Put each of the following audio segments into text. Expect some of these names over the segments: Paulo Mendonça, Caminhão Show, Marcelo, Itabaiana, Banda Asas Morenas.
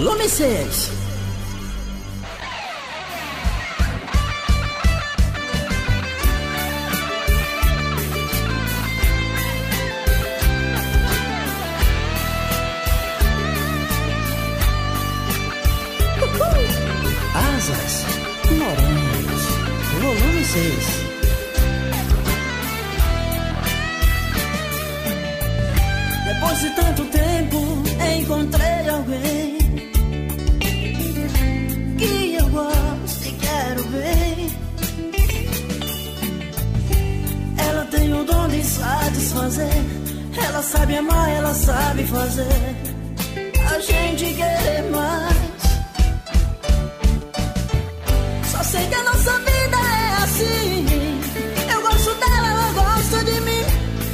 volume 6. Asas Morenas, volume 6. Depois de tanto tempo encontrei alguém que eu gosto e quero bem. Ela tem o dom de satisfazer, ela sabe amar, ela sabe fazer a gente querer mais. Só sei que a nossa vida é assim. Eu gosto dela, ela gosta de mim.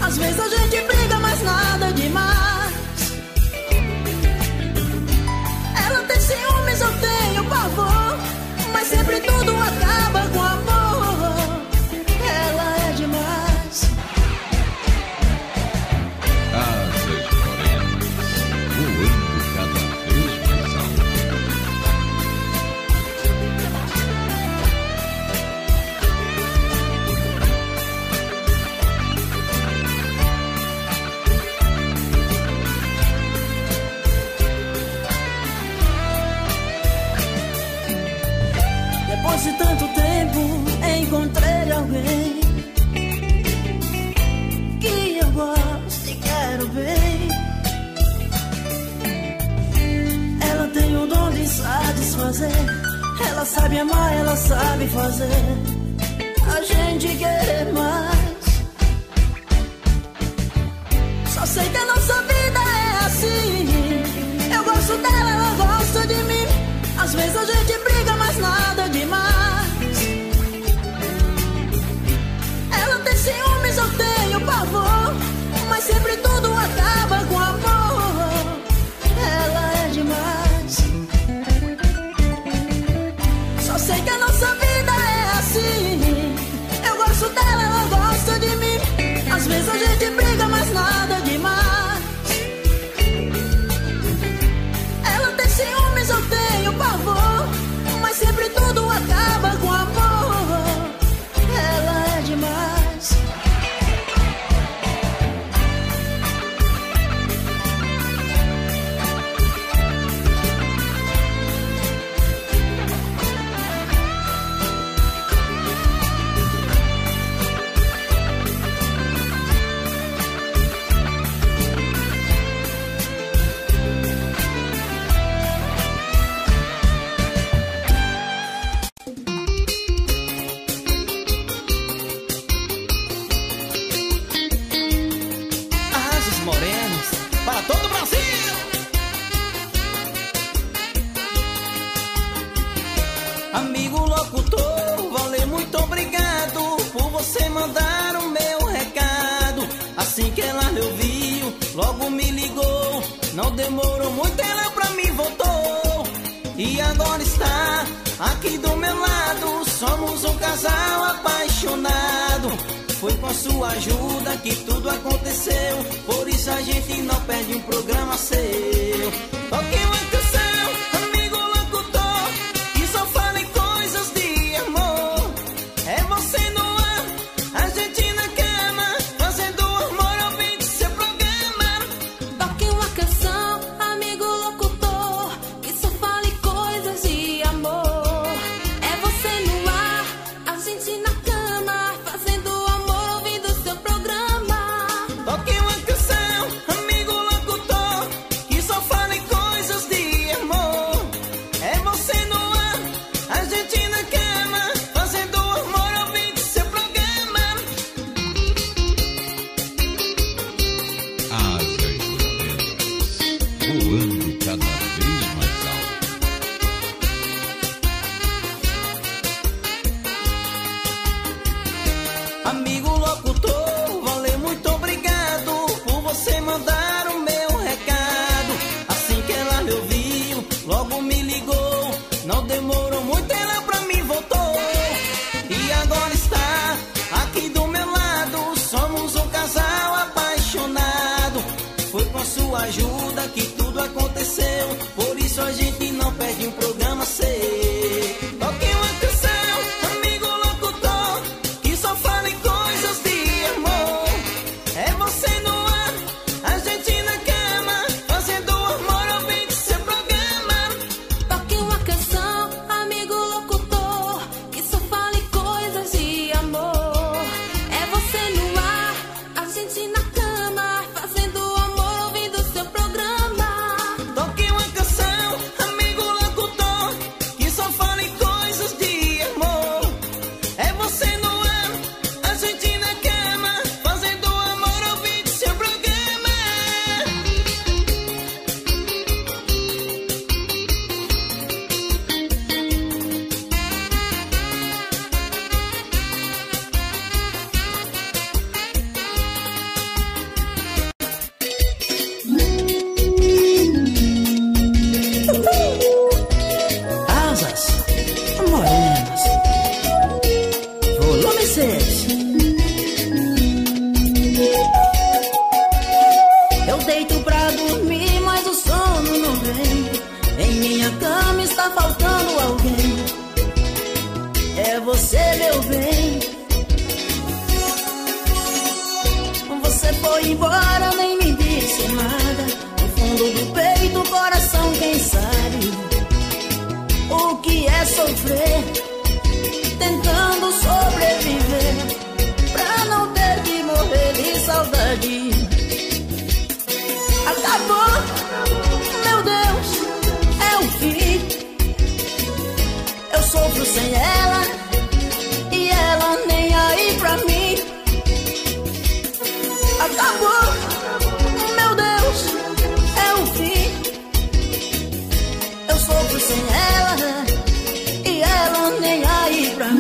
Às vezes a gente briga, mas nada demais. Ela tem ciúmes, eu tenho pavor, mas sempre tudo acaba com amor. Ela é demais. Asas Morenas, voando cada vez mais alto. De tanto tempo encontrei alguém que eu gosto e quero bem. Ela tem o dom de satisfazer, ela sabe amar, ela sabe fazer a gente querer mais. Só sei que a nossa vida é assim. Eu gosto dela, ela gosta de mim. Às vezes a gente briga, mas nada demais. Ela tem ciúmes, eu tenho pavor, mas sempre tudo acaba com amor. Ela é demais. Só sei que a nossa vida é assim. Eu gosto dela, ela gosta de mim. Às vezes a gente briga, mas nada demais. Ela tem ciúmes, eu tenho pavor, mas sempre tudo acaba com amor. Ela é demais. Ajuda que tudo aconteceu, por isso isso a gente não perde um programa seu. Toque uma canção, amigo locutor, que só fale coisas de amor. É você no ar, a gente na cama, fazendo amor ao bem de seu programa. Toque uma canção, amigo locutor, que só fale coisas de amor. É você no ar, a gente na cama, fazendo amor ouvindo seu programa. Toque uma canção, amigo locutor, que só fale coisas de amor. É você no ar, a gente na cama, fazendo amor ouvindo seu programa. Asas Morenas, volume 6. Eu deito pra dormir, mas o sono não vem. Em minha cama está faltando alguém. É você, meu bem. Você foi embora, nem me disse nada. No fundo do peito, o coração, quem sabe o que é sofrer, tentando sobreviver, pra não ter que morrer de saudade. Acabou, meu Deus, é o fim. Eu sofro sem ela, e ela nem aí pra mim. Acabou, meu Deus, é o fim.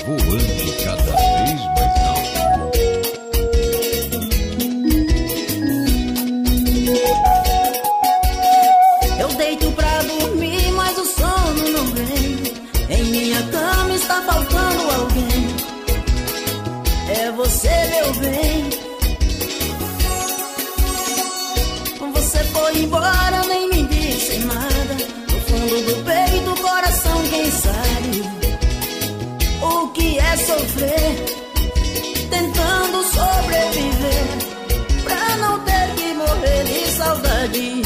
Eu sofro sem ela, e ela nem aí pra mim. Asas morenas, voando cada vez mais alto. Eu deito pra dormir, mas o sono não vem. Em minha cama está faltando alguém. É você, meu bem. Você foi embora, nem me disse nada. No fundo do peito, o coração, quem sabe o que é sofrer, tentando sobreviver, pra não ter que morrer de saudade.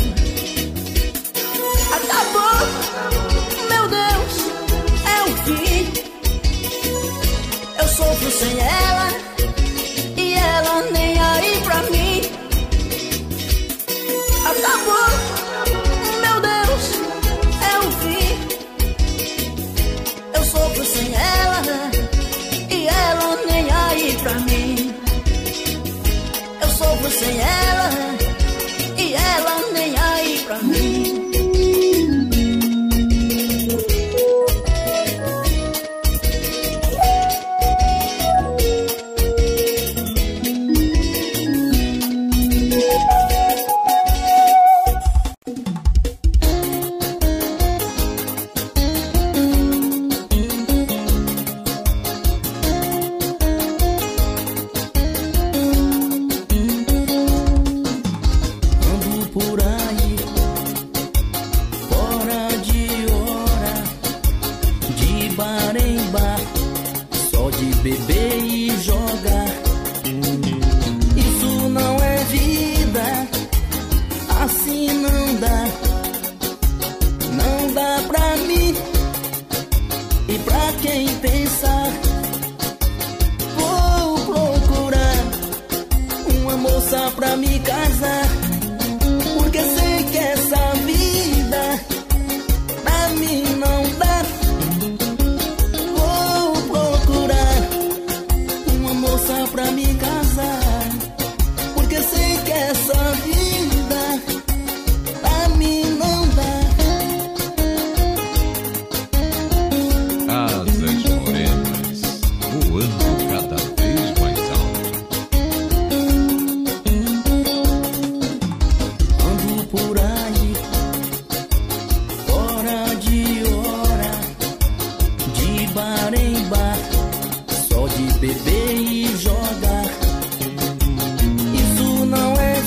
Acabou, meu Deus, é o fim. Eu sofro sem ela, e ela nem aí pra mim. Acabou, meu Deus, é o fim. Eu sofro sem ela, e ela nem aí pra mim. Eu sofro sem ela, e ela nem aí pra mim. Ando por aí, fora de hora, de bar em bar, só de beber e jogar. Isso não é vida, assim não dá. Não dá pra mim e pra quem pensar. Vou procurar uma moça pra me casar, porque sei que essa vida pra mim não dá. Vou procurar uma moça pra me casar, porque sei que essa vida pra mim não dá. Asas morenas, voando cada vez mais alto. Ando por aí, fora de hora, de bar em bar, só de beber e jogar. Isso não é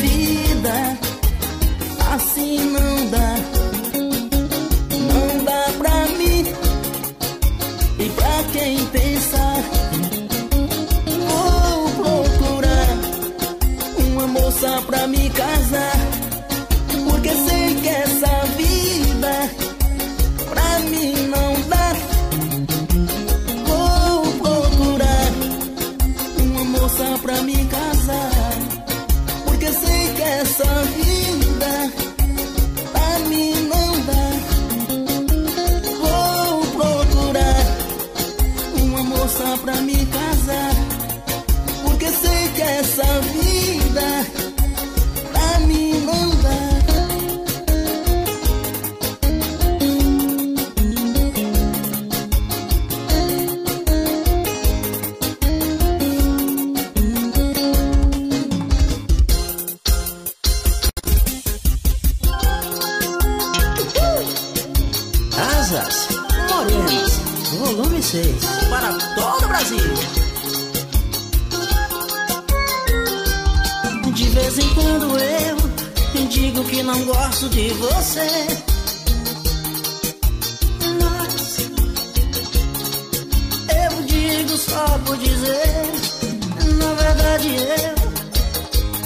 vez em quando eu digo que não gosto de você, mas eu digo só por dizer. Na verdade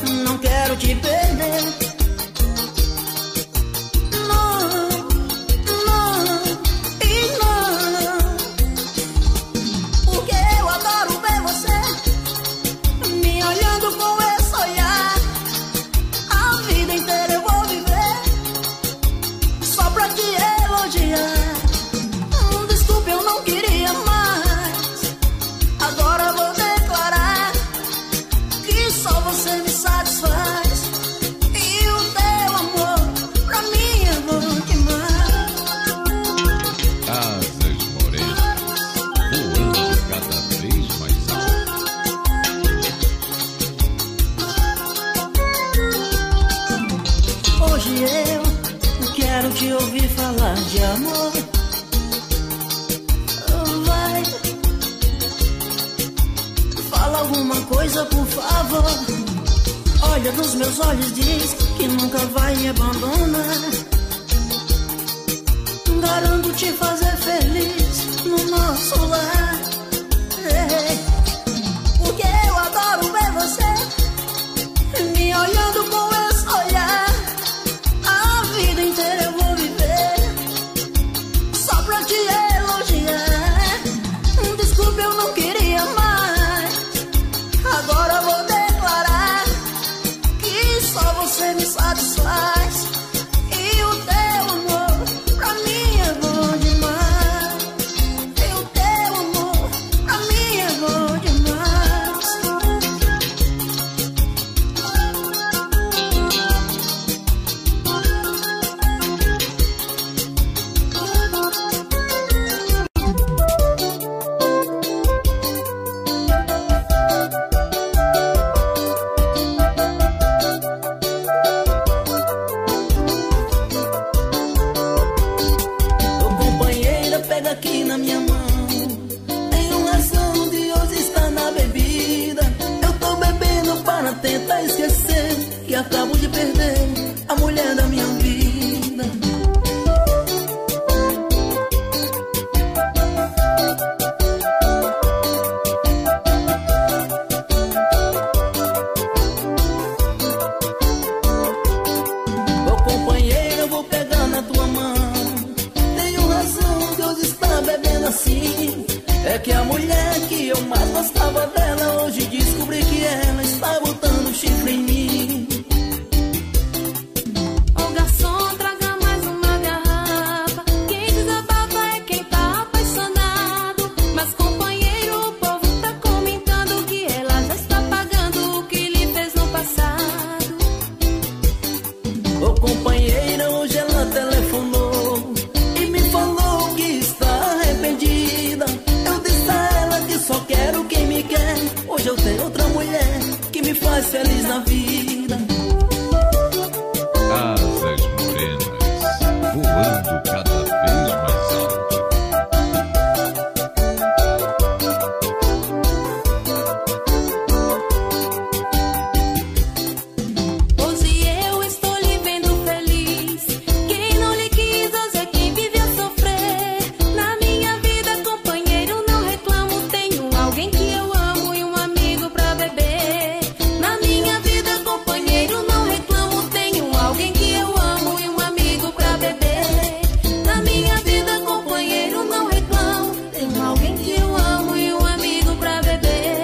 eu não quero te perder. Não, não e não. Porque eu adoro ver você me olhando com esse olhar. A vida inteira eu vou viver só pra te elogiar. Desculpe, eu não queria mais. Agora vou declarar que só você me satisfaz. Te ouvir falar de amor, vai, fala alguma coisa por favor. Olha nos meus olhos, diz que nunca vai me abandonar. Garanto te fazer feliz no nosso lar. Porque eu adoro ver você me olhando com esse olhar. A vida inteira eu vou viver só pra te elogiar. Desculpe, eu não queria mais. Agora vou declarar que só você me satisfaz. E o teu amor pra mim é bom demais. E o teu amor pra mim é bom demais. Ô companheira, pega aqui na minha mão. Tenho razão de hoje estar na bebida. Eu tô bebendo para tentar esquecer que acabo de perder a mulher da minha vida. Ô companheira, eu vou pegar na tua mão. Tenho razão, Deus está bebendo assim. É que a mulher que eu mais gostava dela, hoje descobri que ela está botando chifre em mim. Ô garçom, traga mais uma garrafa. Quem desabafa é quem tá apaixonado. Mas companheiro, o povo tá comentando que ela já está pagando o que lhe fez no passado. Ô companheira, hoje ela telefonou e me falou que está arrependida. Eu disse a ela que só quero quem me quer. Hoje eu tenho outra mulher que me faz feliz na vida. Asas Morenas, voando cada vez mais alto. Hoje eu estou lhe vendo feliz. Quem não lhe quis hoje é quem vive a sofrer. Na minha vida, companheiro, não reclamo. Tenho alguém que eu amo e um amigo pra beber. Na minha vida, companheiro, não reclamo. Tenho alguém que eu amo e um amigo pra beber. Na minha vida, companheiro, não reclamo. Tenho alguém que eu amo e um amigo pra beber.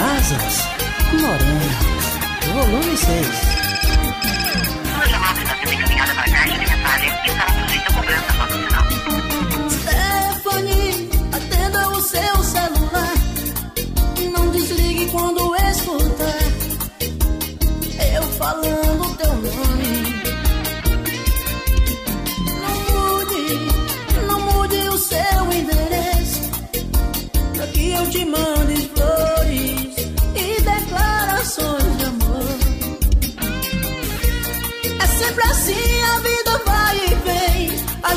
Asas Morenas, volume 6. Sua chamada está sendo encaminhada para a caixa de mensagem e estará sujeita a cobrança após o sinal. Stephanie, atenda o seu celular. Não desligue quando escutar eu falando o teu nome. Não mude o seu endereço pra que eu te mande flores e declarações de amor.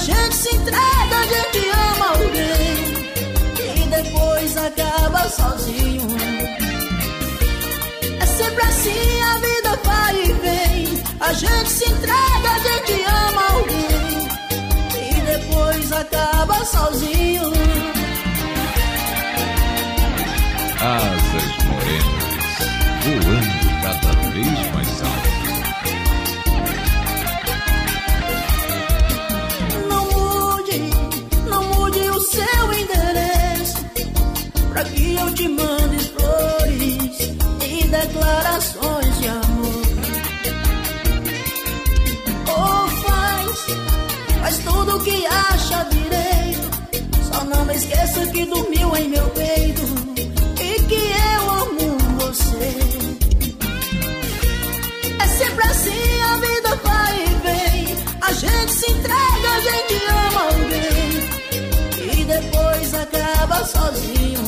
gente se entrega, a gente ama alguém e depois acaba sozinho. É sempre assim, a vida vai e vem. A gente se entrega, a gente ama alguém e depois acaba sozinho. Asas morenas, voando cada vez mais alto. Seu endereço, pra que eu te mande flores e declarações de amor. Ou faz tudo o que acha direito, só não me esqueça que dormiu em meu peito e que eu amo você. É sempre assim, a vida vai e vem. A gente se entrega, a gente ama alguém e depois acaba sozinho.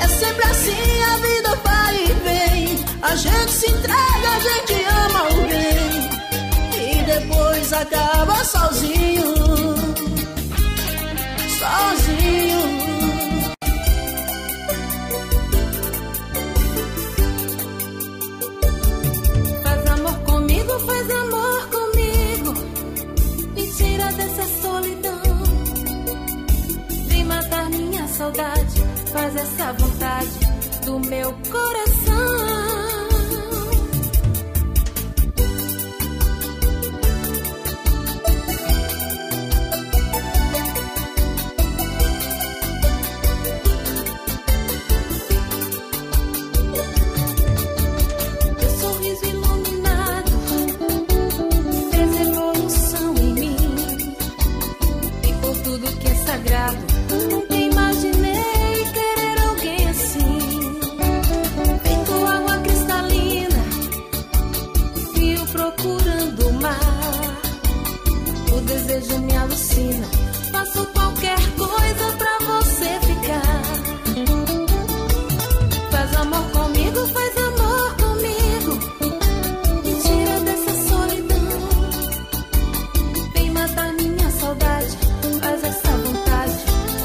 É sempre assim, a vida vai e vem. A gente se entrega, a gente ama alguém e depois acaba sozinho. Sozinho. Faz amor comigo, me tira dessa solidão. Vem matar minha saudade, faz essa vontade do meu coração. Teu sorriso ilumina. Tudo que é sagrado, nunca imaginei querer alguém assim. Feito água cristalina, fio procurando o mar. O desejo me alucina, faço qualquer coisa pra você ficar. Faz amor comigo, faz amor comigo, me tira dessa solidão. Vem matar minha saudade, faz essa vontade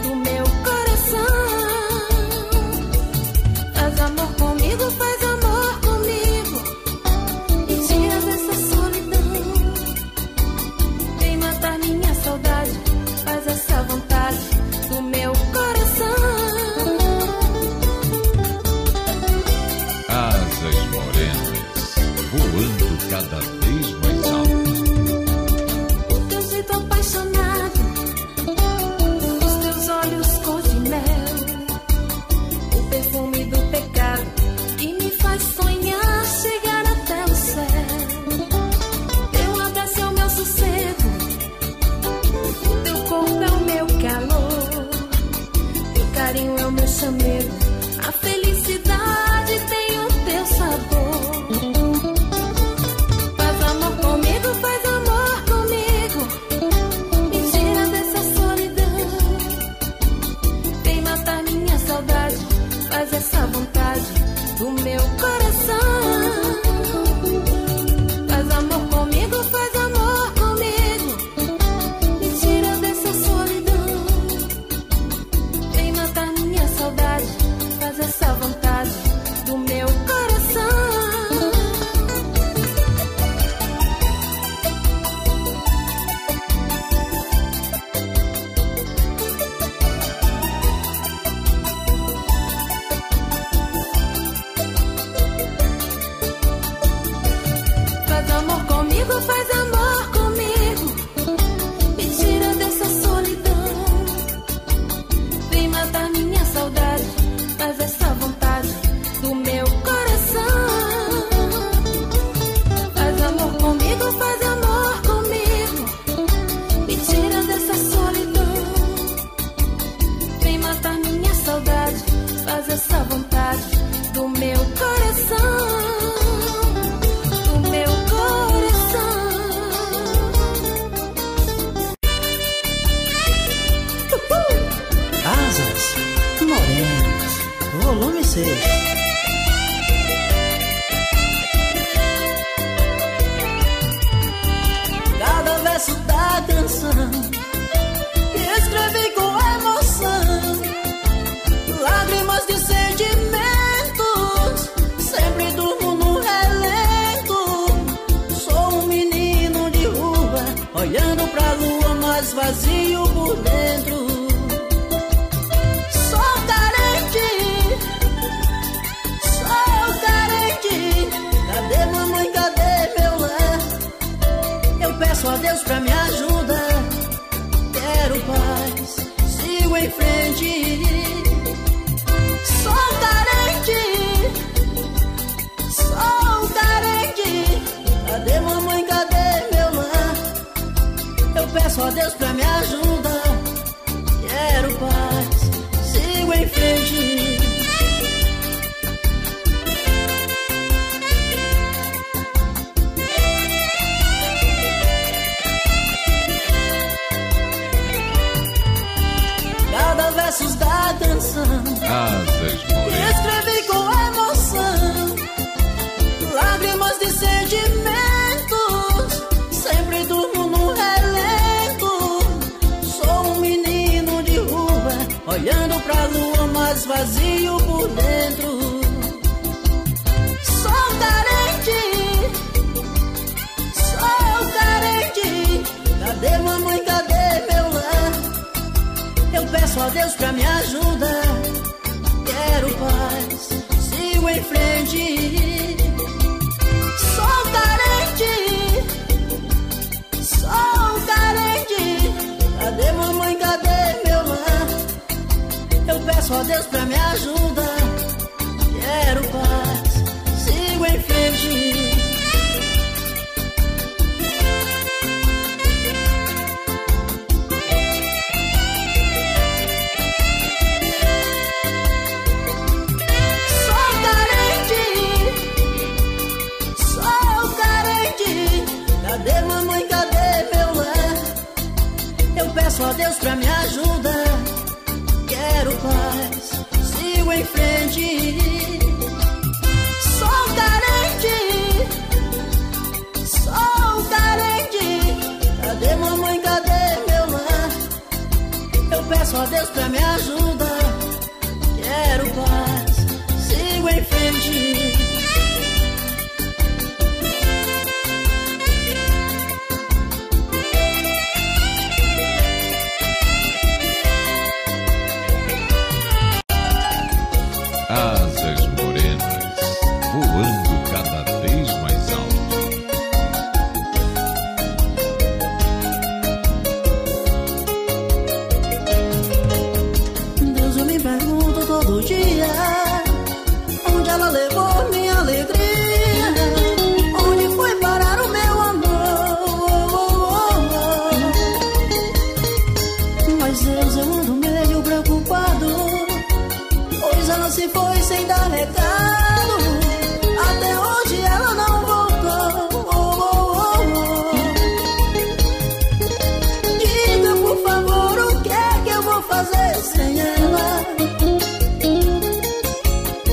do meu coração. Faz amor comigo, faz amor comigo e tira dessa solidão. Vem matar minha saudade, faz essa vontade do meu coração. Asas morenas, voando cada vez mais alto. O teu jeito apaixonado, sonhar chegar até o céu. Teu abraço é o meu sossego, teu corpo é o meu calor, teu carinho é o meu chamego. A felicidade tem o teu sabor. Faz amor comigo, faz amor comigo, me tira dessa solidão. Vem matar minha saudade, faz essa vontade do meu coração. Faz amor comigo, faz amor comigo, me tira dessa solidão. Vem matar minha saudade, faz essa vontade do meu faz amor comigo, me tira dessa solidão. Vem matar minha saudade, faz essa vontade do meu coração. Faz amor comigo, faz amor comigo, me tira dessa solidão. Vem matar minha saudade, faz essa vontade do meu coração. Asas morenas, volume 6. Cada verso da vazio por dentro. Sou carente, cadê mamãe, cadê meu lar? Eu peço a Deus pra me ajudar, quero paz, sigo em frente. Sou carente, sou carente, cadê mamãe, cadê meu lar? Eu peço a Deus pra me ajudar, quero paz, sigo em frente. Cada verso da canção escrevi com emoção, lágrimas de sentimentos, sempre durmo no relento. Sou um menino de rua, olhando pra lua, mas vazio por dentro. Sou carente, cadê mamãe, cadê meu lar? Eu peço a Deus pra me ajudar, quero paz, sigo em frente. Sou carente, cadê mamãe, cadê meu lar? Eu peço a Deus pra me ajudar, quero paz, sigo em frente. Cadê mamãe, cadê meu lar? Eu peço a Deus pra me ajudar, quero paz, sigo em frente. Sou carente, cadê mamãe, cadê meu lar? Eu peço a Deus pra me ajudar, quero paz, sigo em frente. Asas morenas, voando cada vez mais alto. Deus, eu me pergunto todo dia, onde ela levou minha alegria? Onde foi parar o meu amor? Mas Deus, eu ando meio preocupado, pois ela se foi sem dar recado. Até hoje ela não voltou. Diga por favor, o que é que eu vou fazer sem ela?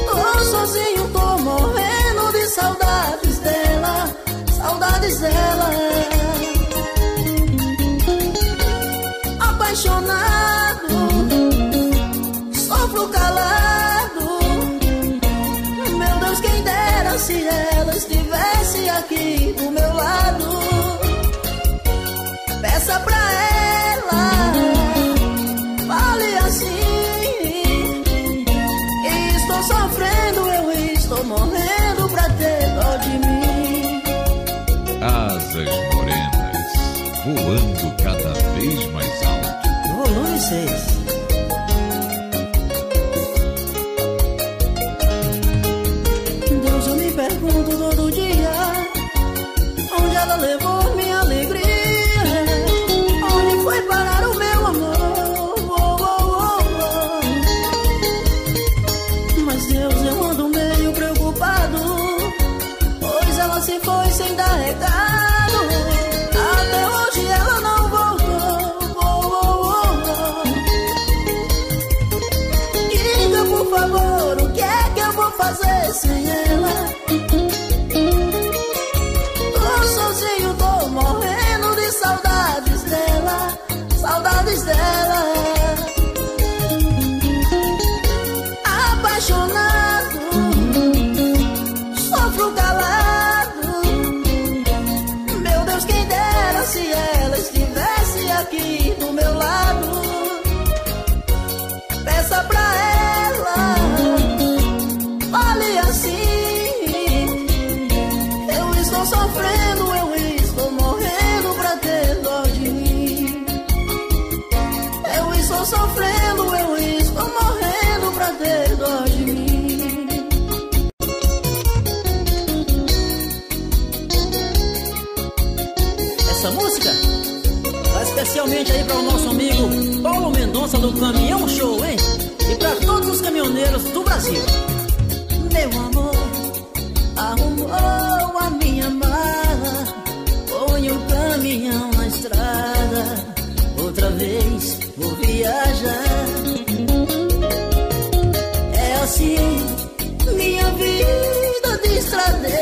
Tô sozinho, tô morrendo de saudades dela, saudades dela. Apaixonado, sofro calado. Se ela estivesse aqui do meu lado, peça pra ela, fale assim, que estou sofrendo, eu estou morrendo pra ter dó de mim. Asas morenas, voando cada vez mais alto. Volume 6. Todo dia, onde ela levou minha alegria? Onde foi parar o meu amor? Mas Deus, eu ando meio preocupado, pois ela se foi sem dar recado. Até hoje ela não voltou. Diga por favor, o que é que eu vou fazer sem ela? Saudades dela, saudades dela. Apaixonado, sofro calado. Meu Deus, quem dera se ela estivesse aqui. essa música? Tá especialmente aí para o nosso amigo Paulo Mendonça do Caminhão Show, hein? E para todos os caminhoneiros do Brasil. Meu amor, arrumou a minha mala, põe o caminhão na estrada, outra vez vou viajar. É assim, minha vida de estradeiro.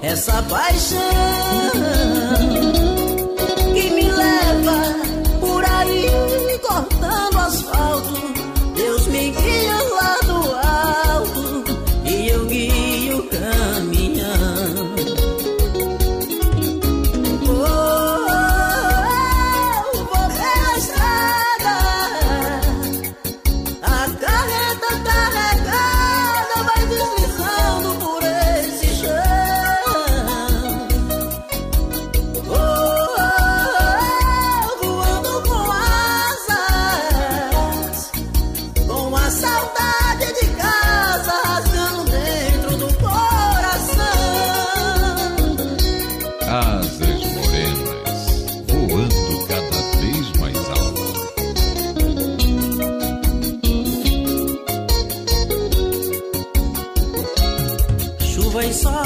Essa paixão que me leva por aí cortando asfalto, Deus me guia lá do alto e eu guio o caminhão. Oh, vou pela estrada, a carreta carregada vai deslizando por esse chão. Vai só,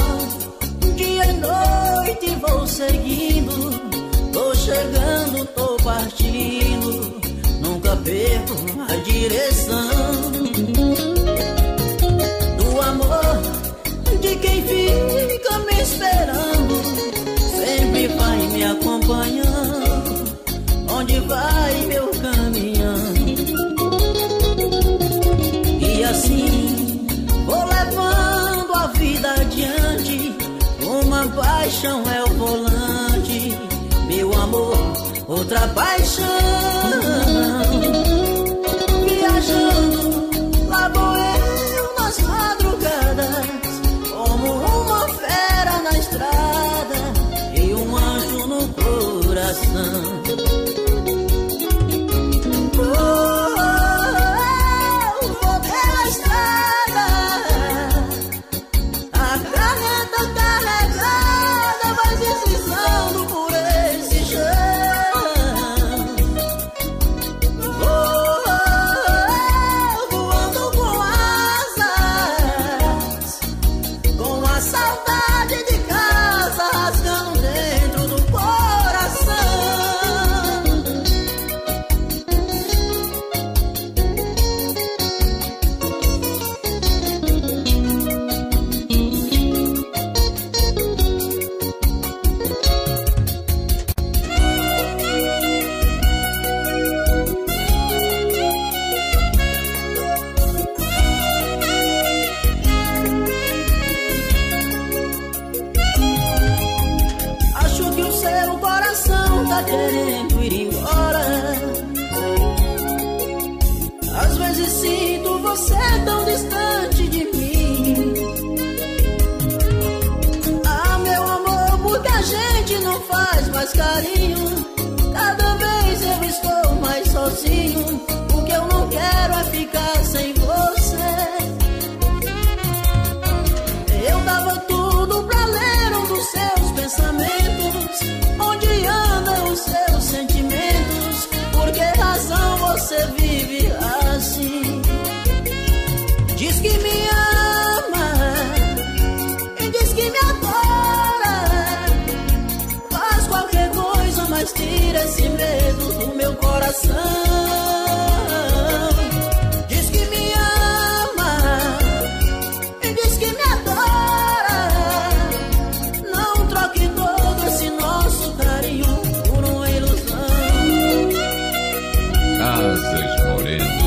dia e noite vou seguindo, tô chegando, tô partindo, nunca perco a direção do amor de quem fica me esperando, sempre vai me acompanhando, onde vai meu caminhão? E assim vou levando a vida adiante, uma paixão é o volante, meu amor, outra paixão. Viajando, lá vou eu nas madrugadas, como uma fera na estrada e um anjo no coração. Querendo ir embora, às vezes sinto você tão distante de mim. Ah, meu amor, porque a gente não faz mais carinho. Cada vez eu estou mais sozinho. O que eu não quero é ficar sem você. Eu dava tudo pra ler um dos seus pensamentos. Onde andam os seus sentimentos? Por que razão você vive assim? Diz que me ama e diz que me adora. Faz qualquer coisa, mas tira esse medo do meu coração. Diz que me ama e diz que me adora. Não troque todo esse nosso carinho por uma ilusão. Asas morenas,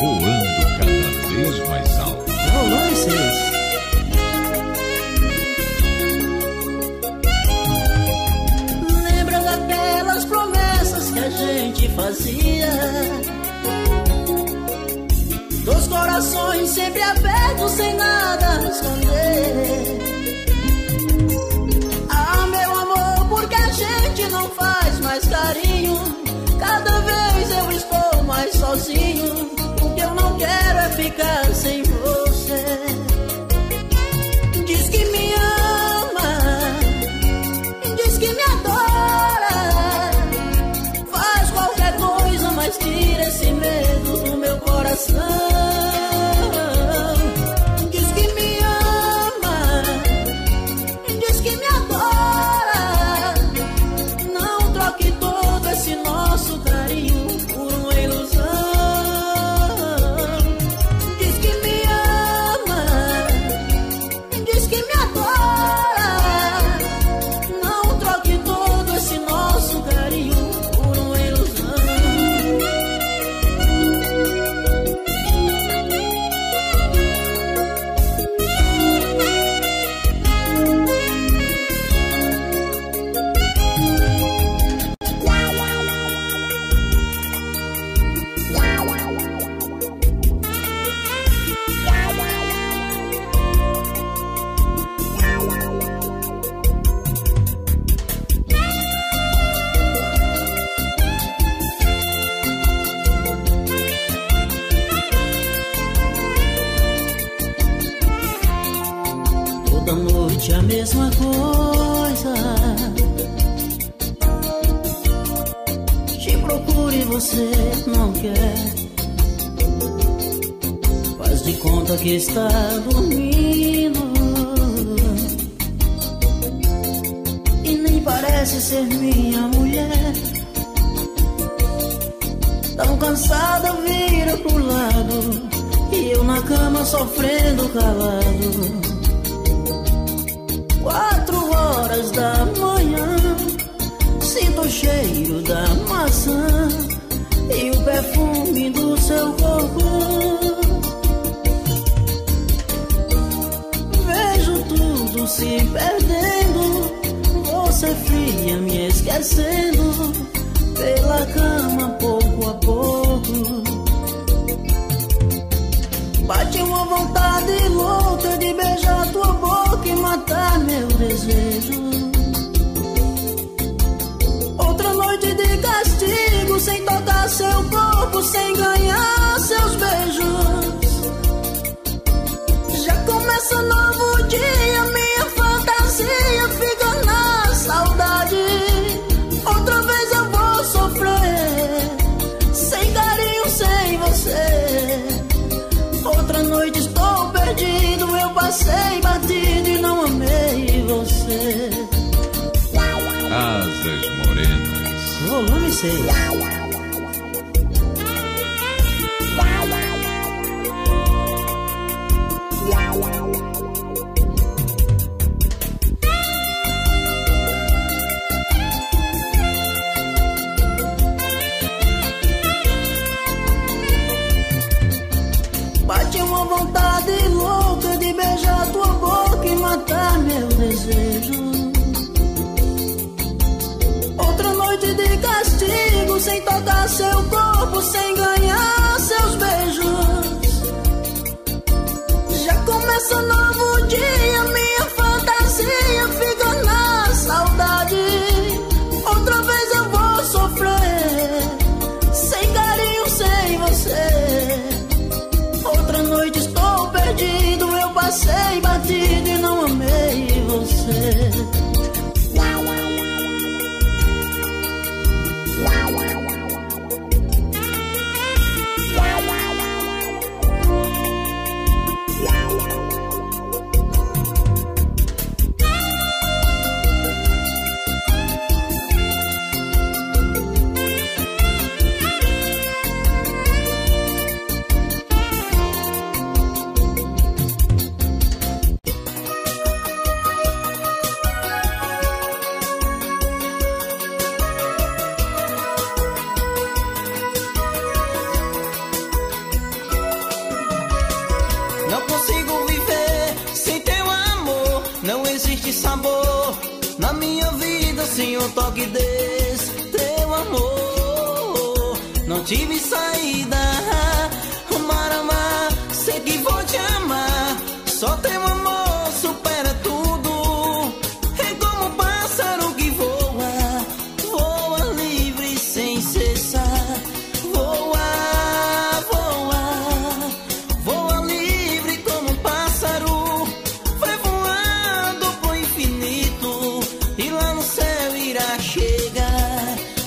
voando cada vez mais alto. Romances. Lembra daquelas promessas que a gente fazia? Dos corações sempre abertos, sem nada a esconder. Chegar,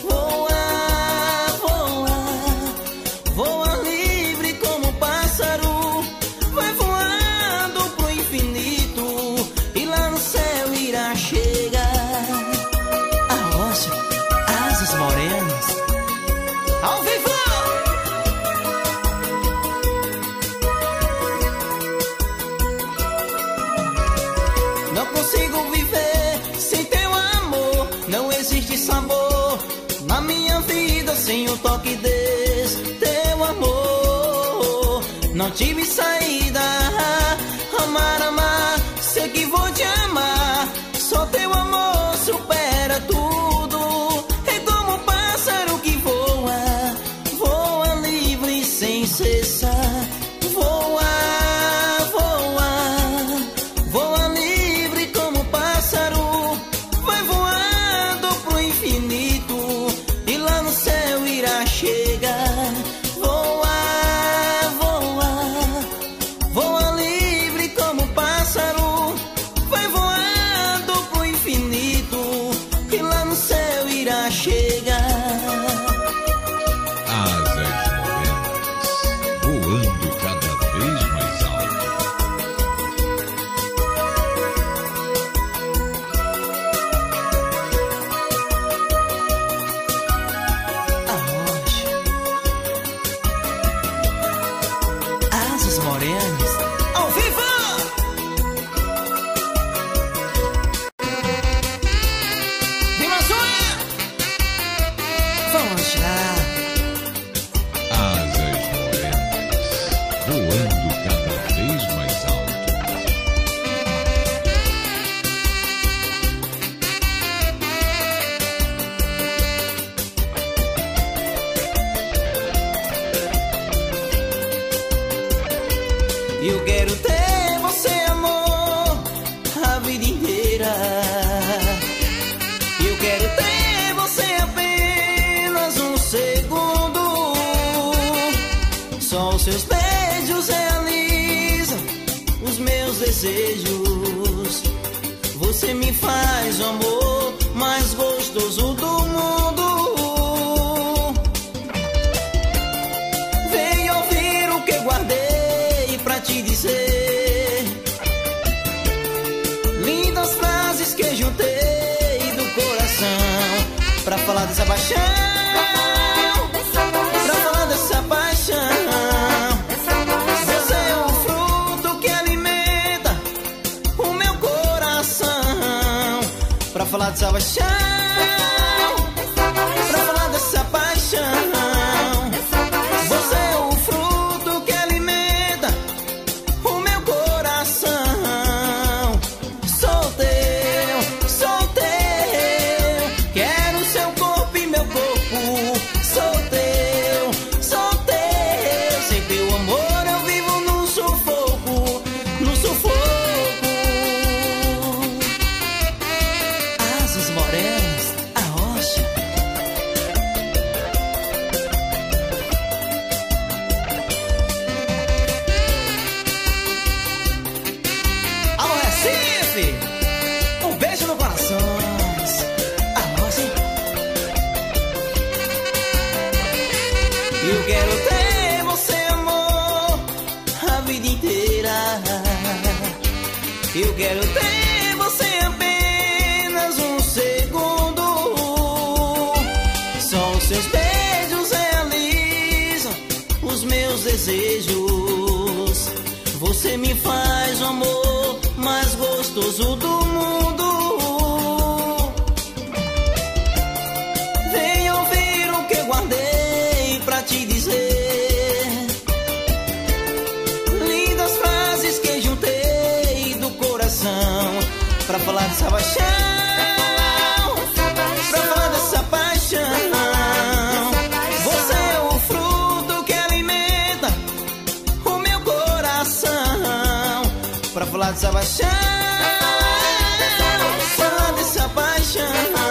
voar, voar, voar sabor na minha vida sem o toque desse teu amor. Não tive saída, amar, amar, sei que vou te amar. Só teu amor supera tudo. É como um pássaro que voa, voa livre sem cessar. Você me faz o amor mais gostoso do mundo. Vem ouvir o que guardei pra te dizer, lindas frases que juntei do coração pra falar dessa paixão, pra falar dessa paixão. Pra falar dessa paixão, pra falar dessa paixão. Você é o fruto que alimenta o meu coração. Sou teu, quero seu corpo e meu corpo. Sou teu, sem teu amor eu vivo num sufoco, num sufoco. Eu quero ter você apenas um segundo. Só os seus beijos realizam os meus desejos. Você me faz o amor mais gostoso do mundo. Vem ouvir o que guardei pra te dizer, lindas frases que juntei pra falar dessa paixão, pra falar dessa paixão. Você é o fruto que alimenta o meu coração. Pra falar dessa paixão, pra falar dessa paixão.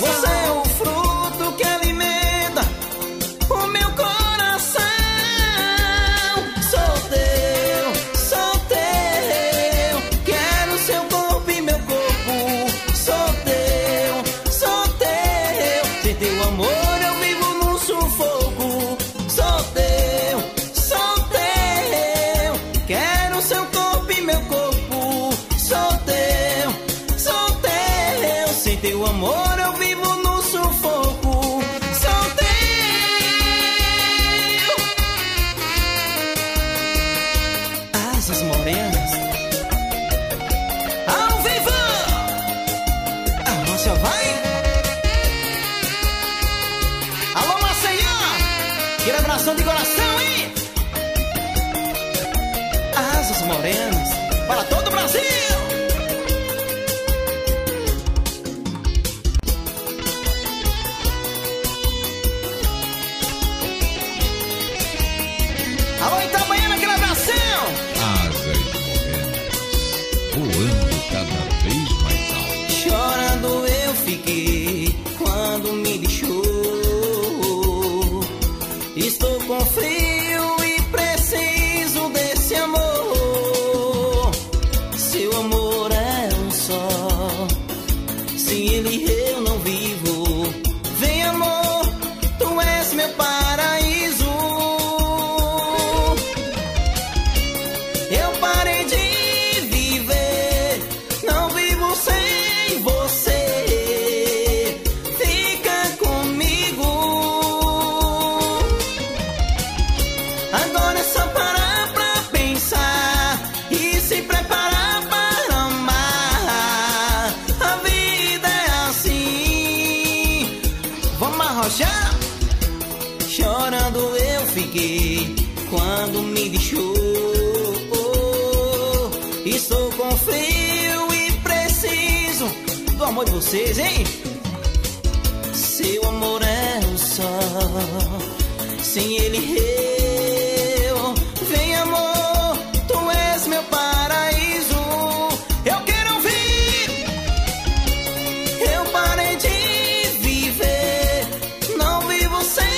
Você é o fruto que alimenta o meu coração. Sou teu. Meu corpo, sou teu, coração, hein? Asas Morenas para todo o Brasil. Alô, Itabaiana, aquele abração. Asas Morenas, voando cada vez mais alto. Chorando eu fiquei quando me deixou. Estou com frio e preciso desse amor. Seu amor é um só, sem ele eu não vivo. Vem amor, tu és meu paraíso. Eu parei de viver, não vivo sem você. Chorando eu fiquei quando me deixou. Estou com frio e preciso do amor de vocês, hein? Seu amor é um só, sem ele eu. Vem amor, tu és meu paraíso. Eu quero ouvir. Eu parei de viver, não vivo sem.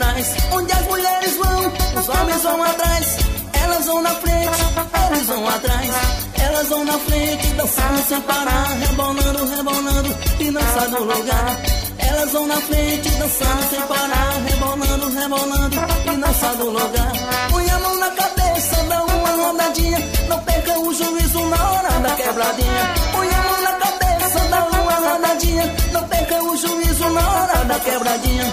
trás. Onde as mulheres vão, os homens vão atrás. Elas vão na frente, eles vão atrás. Elas vão na frente, dançando sem parar, rebolando, rebolando e não sai do lugar. Elas vão na frente, dançando sem parar, rebolando, rebolando e não sai do lugar. Põe a mão na cabeça, dá uma rodadinha, não perca o juízo na hora da quebradinha. Põe a mão na cabeça, dá uma rodadinha, não perca o juízo na hora da quebradinha.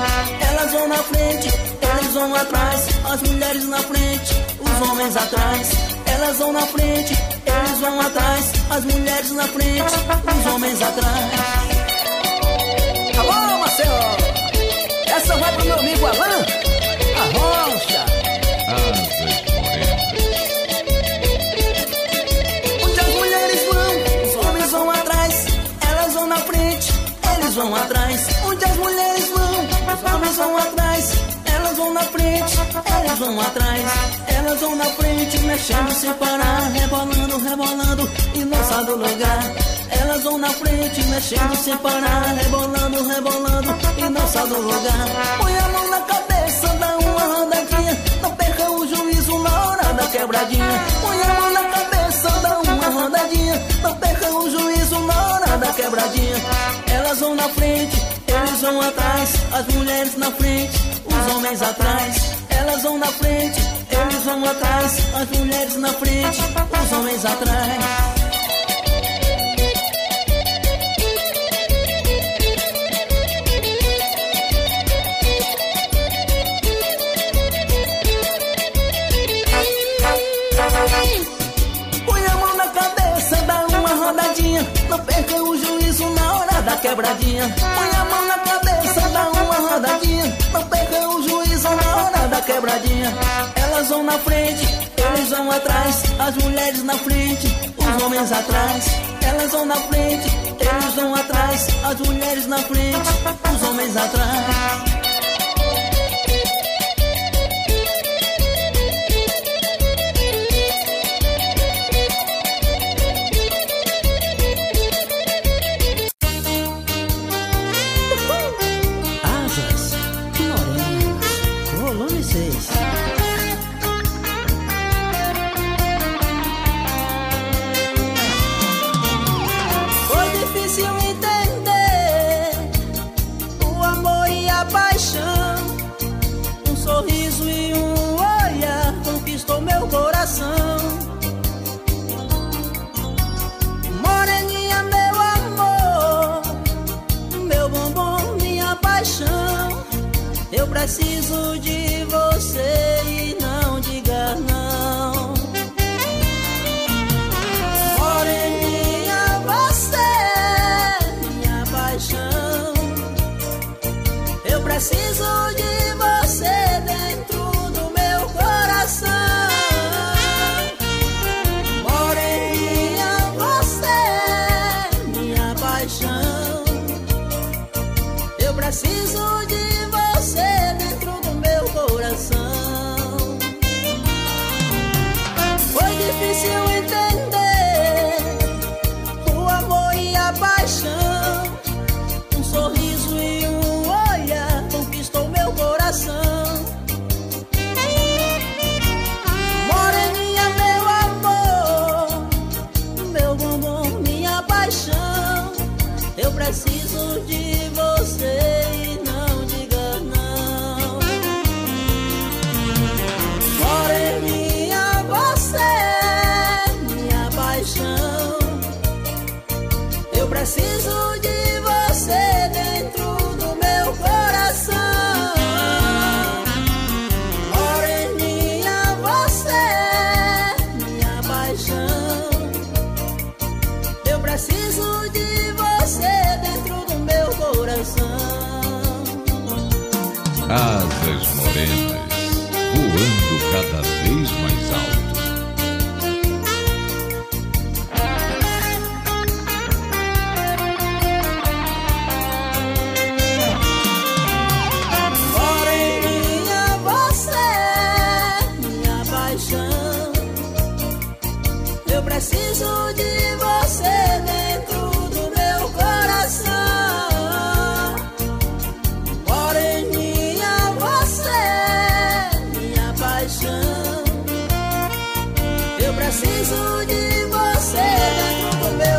Elas vão na frente, eles vão atrás, as mulheres na frente, os homens atrás. Elas vão na frente, eles vão atrás, as mulheres na frente, os homens atrás. Alô, Marcelo! Essa vai pro meu amigo Alan, a Rocha. Onde as mulheres vão, os homens vão atrás. Elas vão na frente, eles vão atrás. Onde as mulheres vão, os homens vão atrás. Elas vão na frente, elas vão atrás. Elas vão na frente, mexendo sem parar, rebolando, rebolando e não sai do lugar. Elas vão na frente, mexendo sem parar, rebolando, rebolando e não sai do lugar. Põe a mão na cabeça, dá uma rodadinha, não perca o juízo na hora da quebradinha. Põe a mão na cabeça, dá uma rodadinha, não perca o juízo na hora da quebradinha. Elas vão na frente, eles vão atrás, as mulheres na frente, os homens atrás. Elas vão na frente, eles vão atrás, as mulheres na frente, os homens atrás. Põe a mão na cabeça, dá uma rodadinha, não perca o juízo na hora da quebradinha. Põe a mão na cabeça, dá uma rodadinha, não perca o juízo na hora da quebradinha. Elas vão na frente, eles vão atrás, as mulheres na frente, os homens atrás. Elas vão na frente, eles vão atrás, as mulheres na frente, os homens atrás. Preciso de você e não diga não. Moreninha, você é minha paixão. Eu preciso de você dentro do meu coração. Moreninha, você é minha paixão. Eu preciso de Asas morenas, voando cada vez mais alto. Moreninha, você é minha paixão. Eu preciso de você dentro do meu coração. Moreninha, você preciso de você dentro do meu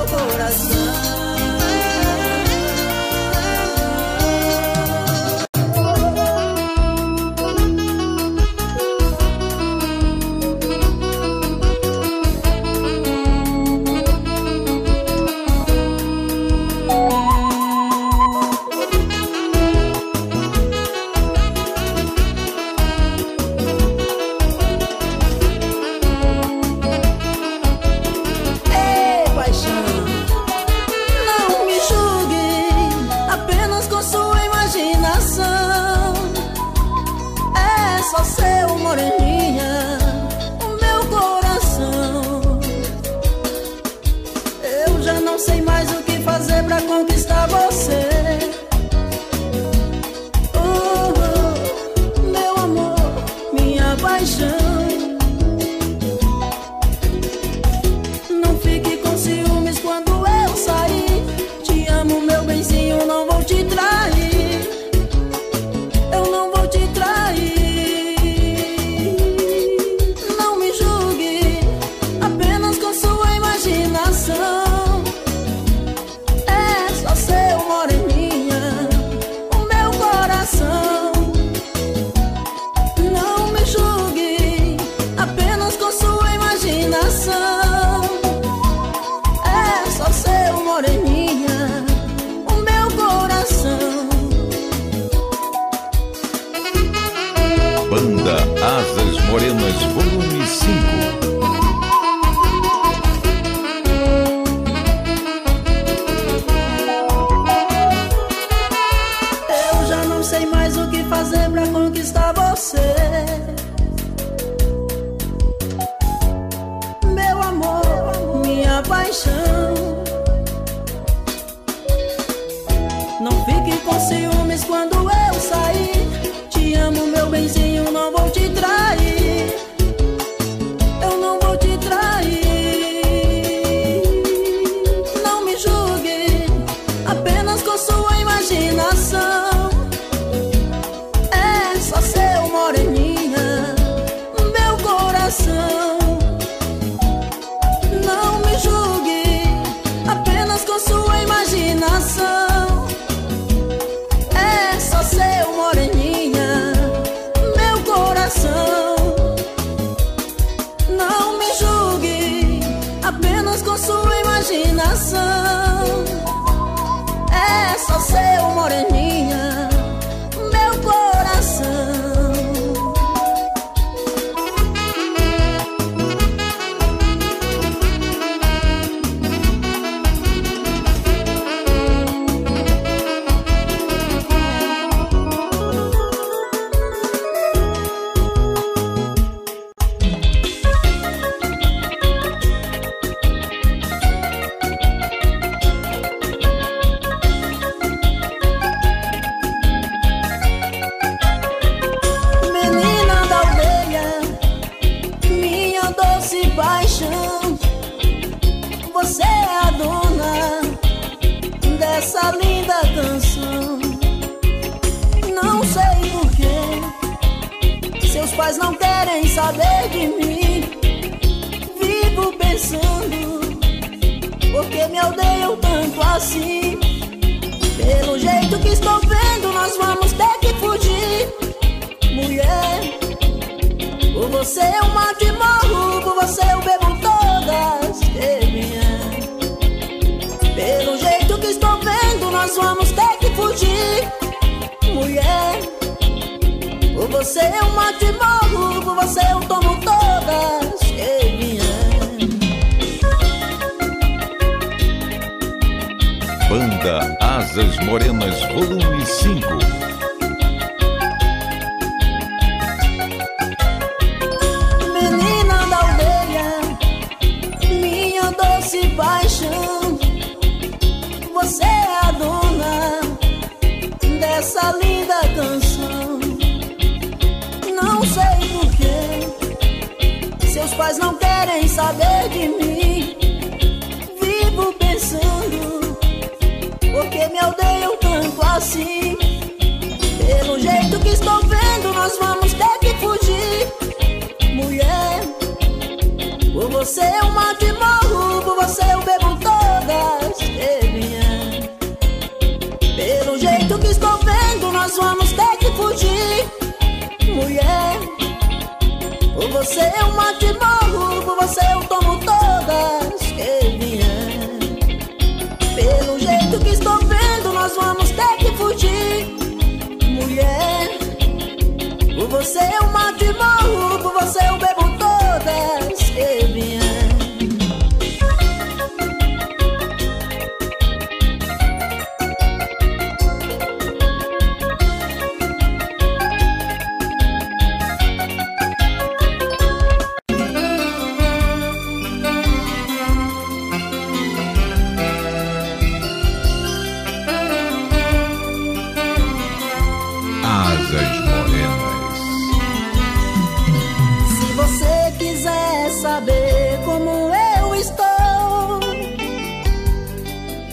você eu mato e morro, por você eu bebo todas de minha. Pelo jeito que estou vendo, nós vamos ter que fugir, mulher. Por você eu mato e morro, por você eu tomo todas que minha. Pelo jeito que estou vendo, nós vamos ter que fugir, mulher. Por você eu mato e morro, por você eu bebo todas que vinha. Asas Morenas. Saber como eu estou,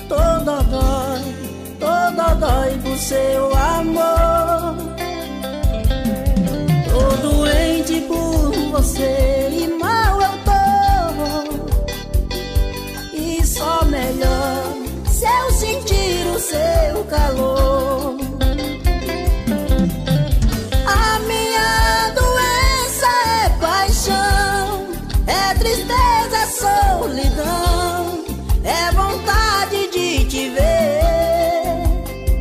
toda dói por seu amor. Tô doente por você e mal eu tô, e só melhor se eu sentir o seu calor. A minha doença é paixão, é tristeza, é solidão, é vontade de te ver.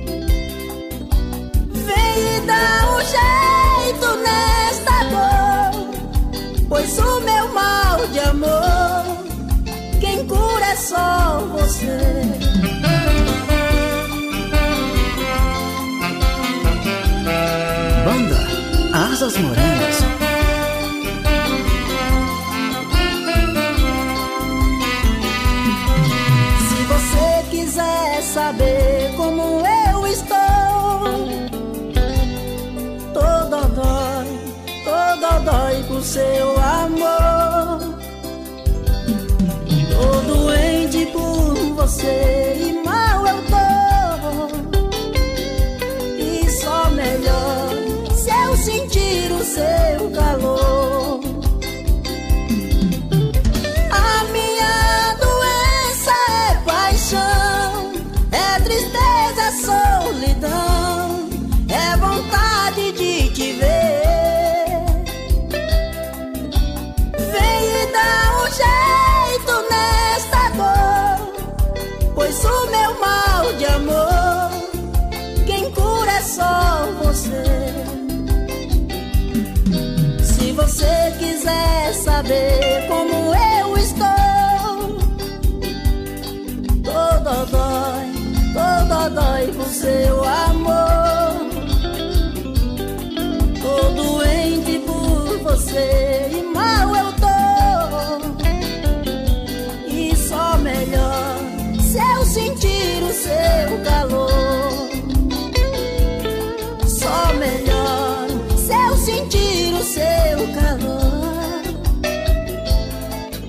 Vem e dá um jeito nesta dor, pois o meu mal de amor, quem cura é só você. Banda Asas Morenas. Saber como eu estou, toda dói por seu amor. Tô doente por você e mal eu tô, e só melhor se eu sentir o seu calor. A minha doença é paixão, é tristeza, é solidão, é vontade de te ver. Vem e dá um jeito nesta dor, pois o meu mal de amor, quem cura é só você. Se você quiser saber como eu estou, toda dói, toda dói por seu amor. Tô doente por você e mal eu tô, e só melhor se eu sentir o seu calor. Só melhor se eu sentir o seu calor.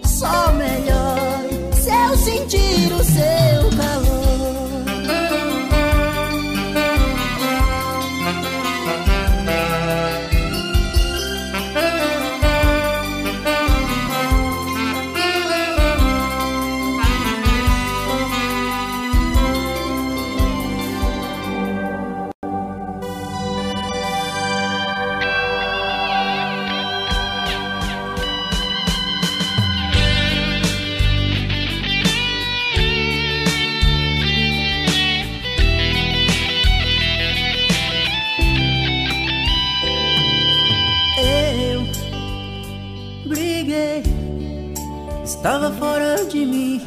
Só melhor se eu sentir o seu calor. Estava fora de mim,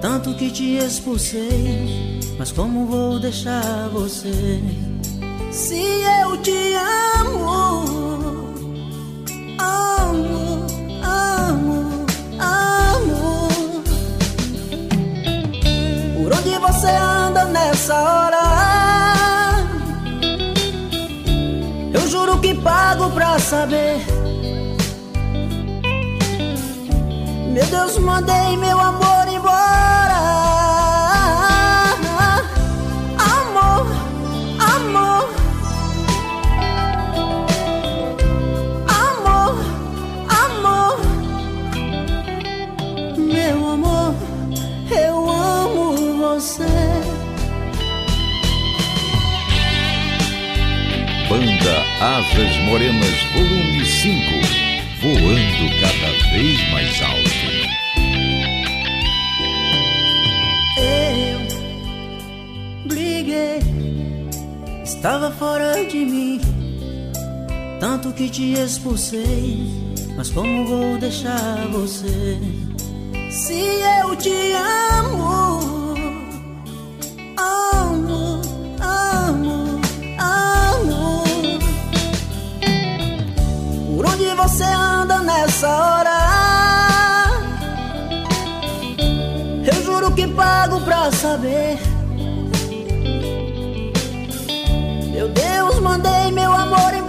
tanto que te expulsei, mas como vou deixar você? Se eu te amo, amo, amo, amo. Por onde você anda nessa hora? Eu juro que pago pra saber. Meu Deus, mandei meu amor embora. Amor, amor, amor, amor. Asas Morenas, volume 5, voando cada vez mais alto. Eu briguei, estava fora de mim, tanto que te expulsei, mas como vou deixar você? Se eu te amo, amo, amo, amo. Por onde você anda nessa hora? Eu juro que pago pra saber. Meu Deus, mandei meu amor embora.